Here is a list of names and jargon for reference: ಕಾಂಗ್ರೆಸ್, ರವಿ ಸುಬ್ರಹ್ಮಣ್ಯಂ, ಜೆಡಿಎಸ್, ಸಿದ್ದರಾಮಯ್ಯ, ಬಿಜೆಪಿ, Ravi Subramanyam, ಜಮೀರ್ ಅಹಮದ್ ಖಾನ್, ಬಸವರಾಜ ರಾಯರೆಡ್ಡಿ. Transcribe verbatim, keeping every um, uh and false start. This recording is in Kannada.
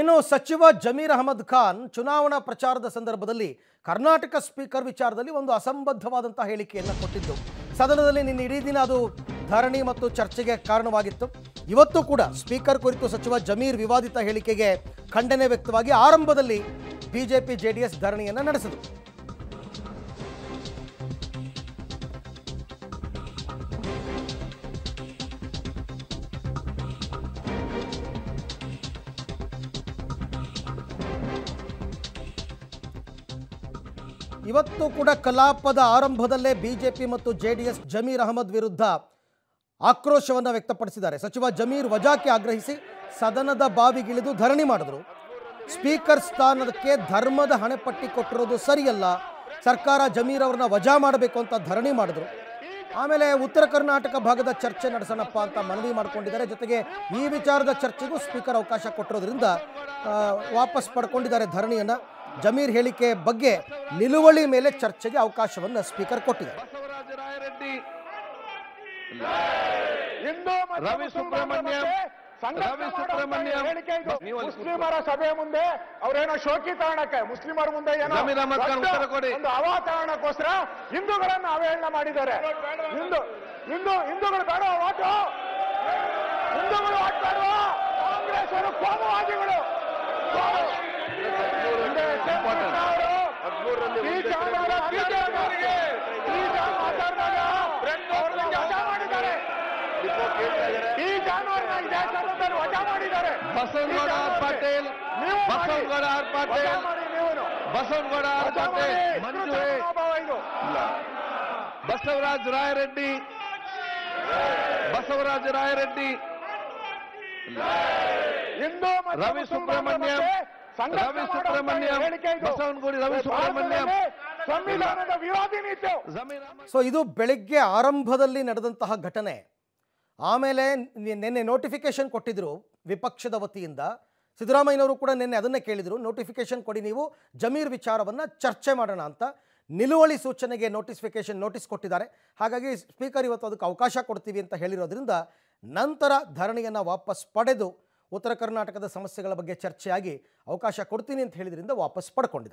ಇನ್ನು ಸಚಿವ ಜಮೀರ್ ಅಹಮದ್ ಖಾನ್ ಚುನಾವಣಾ ಪ್ರಚಾರದ ಸಂದರ್ಭದಲ್ಲಿ ಕರ್ನಾಟಕ ಸ್ಪೀಕರ್ ವಿಚಾರದಲ್ಲಿ ಒಂದು ಅಸಂಬದ್ಧವಾದಂತ ಹೇಳಿಕೆಯನ್ನು ಕೊಟ್ಟಿದ್ದು ಸದನದಲ್ಲಿ ನಿನ್ನೆ ಇಡೀ ದಿನ ಅದು ಧರಣಿ ಮತ್ತು ಚರ್ಚೆಗೆ ಕಾರಣವಾಗಿತ್ತು। ಇವತ್ತು ಕೂಡ ಸ್ಪೀಕರ್ ಕುರಿತು ಸಚಿವ ಜಮೀರ್ ವಿವಾದಿತ ಹೇಳಿಕೆಗೆ ಖಂಡನೆ ವ್ಯಕ್ತವಾಗಿ ಆರಂಭದಲ್ಲಿ ಬಿಜೆಪಿ ಜೆಡಿಎಸ್ ಧರಣಿಯನ್ನು ನಡೆಸಿತು। ಇವತ್ತು ಕೂಡ ಕಲಾಪದ ಆರಂಭದಲ್ಲೇ ಬಿಜೆಪಿ ಮತ್ತು ಜೆಡಿಎಸ್ ಜಮೀರ್ ಅಹಮದ್ ವಿರುದ್ಧ ಆಕ್ರೋಶವನ್ನು ವ್ಯಕ್ತಪಡಿಸಿದ್ದಾರೆ। ಸಚಿವ ಜಮೀರ್ ವಜಾಕ್ಕೆ ಆಗ್ರಹಿಸಿ ಸದನದ ಬಾವಿಗಿಳಿದು ಧರಣಿ ಮಾಡಿದರು। ಸ್ಪೀಕರ್ ಸ್ಥಾನಕ್ಕೆ ಧರ್ಮದ ಹಣೆಪಟ್ಟಿ ಕೊಟ್ಟಿರೋದು ಸರಿಯಲ್ಲ, ಸರ್ಕಾರ ಜಮೀರ್ ಅವರನ್ನ ವಜಾ ಮಾಡಬೇಕು ಅಂತ ಧರಣಿ ಮಾಡಿದ್ರು। ಆಮೇಲೆ ಉತ್ತರ ಕರ್ನಾಟಕ ಭಾಗದ ಚರ್ಚೆ ನಡೆಸೋಣಪ್ಪ ಅಂತ ಮನವಿ ಮಾಡಿಕೊಂಡಿದ್ದಾರೆ। ಜೊತೆಗೆ ಈ ವಿಚಾರದ ಚರ್ಚೆಗೂ ಸ್ಪೀಕರ್ ಅವಕಾಶ ಕೊಟ್ಟಿರೋದ್ರಿಂದ ವಾಪಸ್ ಪಡ್ಕೊಂಡಿದ್ದಾರೆ ಧರಣಿಯನ್ನು। ಜಮೀರ್ ಹೇಳಿಕೆ ಬಗ್ಗೆ ನಿಲುವಳಿ ಮೇಲೆ ಚರ್ಚೆಗೆ ಅವಕಾಶವನ್ನು ಸ್ಪೀಕರ್ ಕೊಟ್ಟಿದ್ದಾರೆ। ಬಸವರಾಜ ರಾಯರೆಡ್ಡಿ, ರವಿ ಸುಬ್ರಹ್ಮಣ್ಯಂ, ರವಿ ಸುಬ್ರಹ್ಮಣ್ಯಂ ಮುಸ್ಲಿಮರ ಸಭೆ ಮುಂದೆ ಅವರೇನೋ ಶೋಕಿ ಕಾರಣಕ್ಕೆ ಮುಸ್ಲಿಮರ ಮುಂದೆ ಏನೋ ಒಂದು ಅವಾತಾರಣಕ್ಕೋಸ್ಕರ ಹಿಂದೂಗಳನ್ನು ಅವಹೇಳನ ಮಾಡಿದ್ದಾರೆ। ಹಿಂದೂ ಹಿಂದೂ ಹಿಂದೂಗಳು ಬೇಡ, ವಾಟು ಹಿಂದೂಗಳು ವಾಟ್ ಬೇಡ, ಕಾಂಗ್ರೆಸ್ ಅವರು ಕೋಮುವಾದಿಗಳು। बसवगौड़ पटेल बसवगौड़ पटेल बसवगौड़ पटेल मंजू बसवराज रायरेड्डी बसवराज रायरेड्डी हिंदू रवि सुब्रमण्यम रवि सुब्रमण्यम बसवनगुड़ी रवि सुब्रमण्यम ಸಂವಿಧಾನದ ವಿರೋಧಿ ನೀತಿ। ಸೋ ಇದು ಬೆಳಗ್ಗೆ ಆರಂಭದಲ್ಲಿ ನಡೆದಂತ ಘಟನೆ। ಆಮೇಲೆ ನಿನ್ನೆ ನೋಟಿಫಿಕೇಶನ್ ಕೊಟ್ಟಿದ್ರು ವಿಪಕ್ಷದ ವತಿಯಿಂದ, ಸಿದ್ದರಾಮಯ್ಯನವರು ಕೂಡ ನಿನ್ನೆ ಅದನ್ನೇ ಕೇಳಿದ್ರು, ನೋಟಿಫಿಕೇಶನ್ ಕೊಡಿ, ನೀವು ಜಮೀರ್ ವಿಚಾರವನ್ನು ಚರ್ಚೆ ಮಾಡೋಣ ಅಂತ ನಿಲುವಳಿ ಸೂಚನೆಗೆ ನೋಟಿಫಿಕೇಶನ್ ನೋಟಿಸ್ ಕೊಟ್ಟಿದ್ದಾರೆ। ಹಾಗಾಗಿ ಸ್ಪೀಕರ್ ಇವತ್ತು ಅದಕ್ಕೆ ಅವಕಾಶ ಕೊಡ್ತೀವಿ ಅಂತ ಹೇಳಿರೋದ್ರಿಂದ ನಂತರ ಧರಣಿಯನ್ನು ವಾಪಸ್ ಪಡೆದು ಉತ್ತರ ಕರ್ನಾಟಕದ ಸಮಸ್ಯೆಗಳ ಬಗ್ಗೆ ಚರ್ಚೆಯಾಗಿ ಅವಕಾಶ ಕೊಡ್ತೀನಿ ಅಂತ ಹೇಳಿದ್ರಿಂದ ವಾಪಸ್ ಪಡ್ಕೊಂಡಿದ್ದಾರೆ।